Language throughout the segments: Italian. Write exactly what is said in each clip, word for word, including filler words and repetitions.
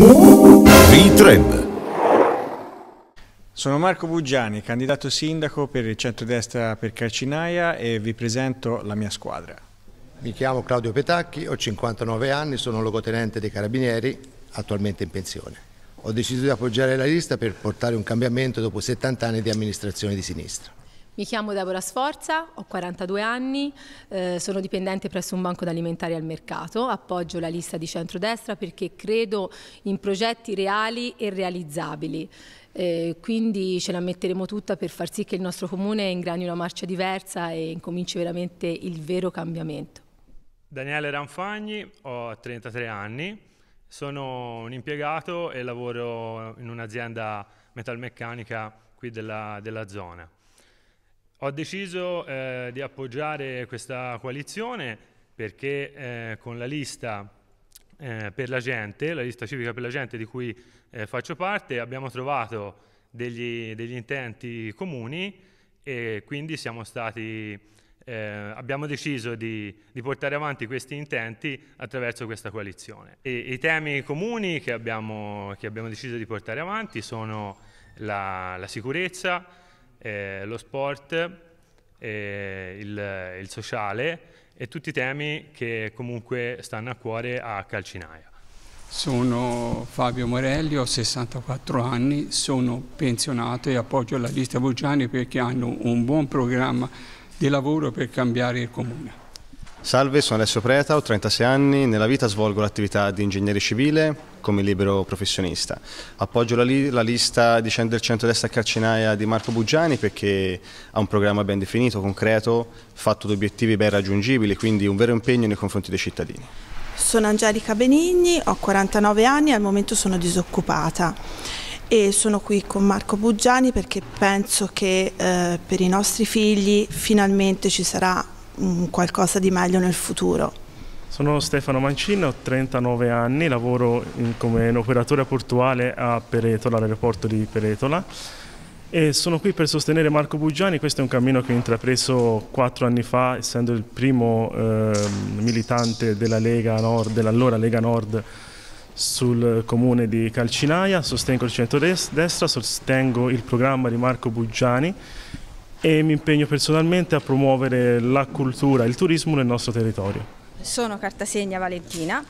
V tre. Sono Marco Buggiani, candidato sindaco per il centrodestra per Calcinaia e vi presento la mia squadra. Mi chiamo Claudio Petacchi, ho cinquantanove anni, sono logotenente dei Carabinieri, attualmente in pensione. Ho deciso di appoggiare la lista per portare un cambiamento dopo settanta anni di amministrazione di sinistra. Mi chiamo Davora Sforza, ho quarantadue anni, eh, sono dipendente presso un banco d'alimentari al mercato, appoggio la lista di centrodestra perché credo in progetti reali e realizzabili. Eh, quindi ce la metteremo tutta per far sì che il nostro comune ingrani una marcia diversa e incominci veramente il vero cambiamento. Daniele Ranfagni, ho trentatré anni, sono un impiegato e lavoro in un'azienda metalmeccanica qui della, della zona. Ho deciso eh, di appoggiare questa coalizione perché eh, con la lista eh, per la gente, la lista civica per la gente di cui eh, faccio parte, abbiamo trovato degli, degli intenti comuni e quindi siamo stati, eh, abbiamo deciso di, di portare avanti questi intenti attraverso questa coalizione. E, i temi comuni che abbiamo, che abbiamo deciso di portare avanti sono la, la sicurezza, Eh, lo sport, eh, il, il sociale e tutti i temi che comunque stanno a cuore a Calcinaia. Sono Fabio Morelli, ho sessantaquattro anni, sono pensionato e appoggio la lista Buggiani perché hanno un buon programma di lavoro per cambiare il comune. Salve, sono Alessio Preta, ho trentasei anni, nella vita svolgo l'attività di ingegnere civile come libero professionista. Appoggio la, li la lista di del centrodestra Calcinaia di Marco Buggiani perché ha un programma ben definito, concreto, fatto di obiettivi ben raggiungibili, quindi un vero impegno nei confronti dei cittadini. Sono Angelica Benigni, ho quarantanove anni e al momento sono disoccupata. E sono qui con Marco Buggiani perché penso che eh, per i nostri figli finalmente ci sarà qualcosa di meglio nel futuro. Sono Stefano Mancini, ho trentanove anni, lavoro in, come operatore portuale a Peretola, all'aeroporto di Peretola, e sono qui per sostenere Marco Buggiani. Questo è un cammino che ho intrapreso quattro anni fa, essendo il primo eh, militante della Lega Nord, dell'allora Lega Nord sul comune di Calcinaia. Sostengo il centrodestra, sostengo il programma di Marco Buggiani e mi impegno personalmente a promuovere la cultura e il turismo nel nostro territorio. Sono Cartasegna Valentina,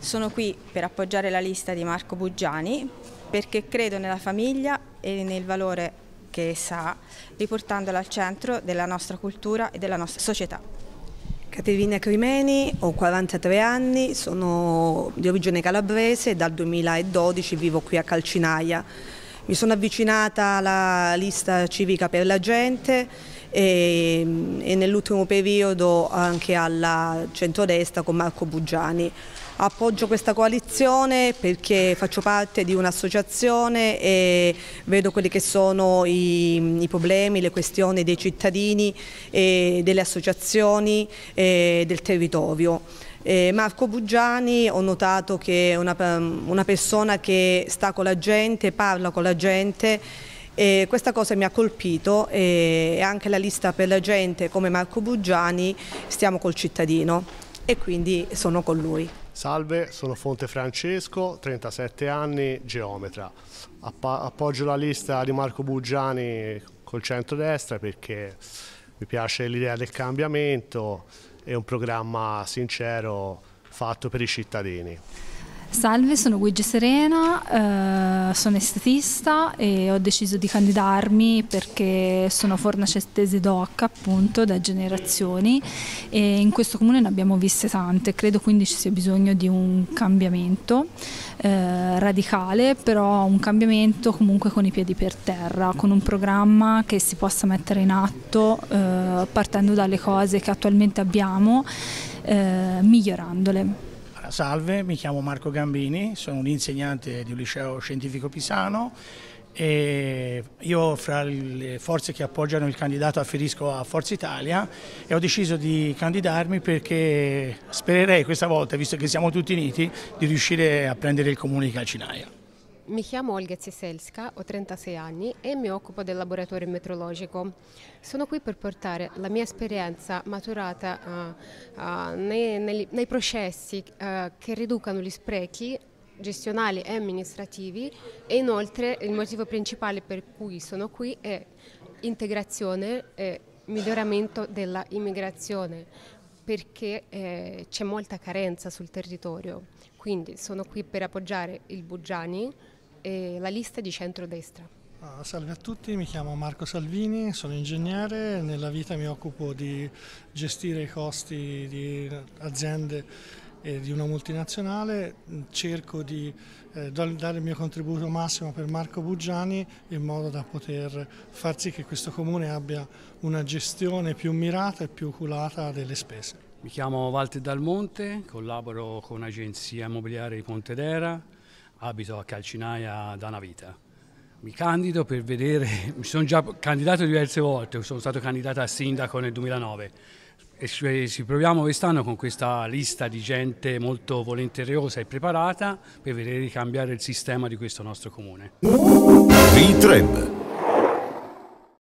sono qui per appoggiare la lista di Marco Buggiani perché credo nella famiglia e nel valore che essa ha, riportandola al centro della nostra cultura e della nostra società. Caterina Crimeni, ho quarantatré anni, sono di origine calabrese e dal duemiladodici vivo qui a Calcinaia. Mi sono avvicinata alla lista civica per la gente e, e nell'ultimo periodo anche alla centrodestra con Marco Buggiani. Appoggio questa coalizione perché faccio parte di un'associazione e vedo quelli che sono i, i problemi, le questioni dei cittadini, e delle associazioni e del territorio. Eh, Marco Buggiani ho notato che è una, una persona che sta con la gente, parla con la gente, e questa cosa mi ha colpito, e anche la lista per la gente come Marco Buggiani stiamo col cittadino e quindi sono con lui. Salve, sono Fonte Francesco, trentasette anni, geometra. Appa- appoggio la lista di Marco Buggiani col centrodestra perché mi piace l'idea del cambiamento. È un programma sincero fatto per i cittadini. Salve, sono Guigia Serena, eh, sono estetista e ho deciso di candidarmi perché sono fornace tese d'occa appunto da generazioni e in questo comune ne abbiamo viste tante, credo quindi ci sia bisogno di un cambiamento eh, radicale, però un cambiamento comunque con i piedi per terra, con un programma che si possa mettere in atto eh, partendo dalle cose che attualmente abbiamo, eh, migliorandole. Salve, mi chiamo Marco Gambini, sono un insegnante di un liceo scientifico pisano e io fra le forze che appoggiano il candidato afferisco a Forza Italia e ho deciso di candidarmi perché spererei questa volta, visto che siamo tutti uniti, di riuscire a prendere il comune di Calcinaia. Mi chiamo Olga Zieselska, ho trentasei anni e mi occupo del laboratorio metrologico. Sono qui per portare la mia esperienza maturata uh, uh, nei, nei, nei processi uh, che riducano gli sprechi gestionali e amministrativi, e inoltre il motivo principale per cui sono qui è integrazione e miglioramento della immigrazione, perché eh, c'è molta carenza sul territorio. Quindi sono qui per appoggiare il Buggiani e la lista di centrodestra. Ah, salve a tutti, mi chiamo Marco Salvini, sono ingegnere, nella vita mi occupo di gestire i costi di aziende e di una multinazionale, cerco di eh, dare il mio contributo massimo per Marco Buggiani in modo da poter far sì che questo comune abbia una gestione più mirata e più oculata delle spese. Mi chiamo Walter Dalmonte, collaboro con l'agenzia immobiliare di Pontedera, abito a Calcinaia da una vita. Mi candido per vedere, mi sono già candidato diverse volte, sono stato candidato a sindaco nel duemilanove e ci proviamo quest'anno con questa lista di gente molto volenterosa e preparata per vedere di cambiare il sistema di questo nostro comune.